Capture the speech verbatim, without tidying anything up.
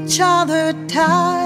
Each other tight.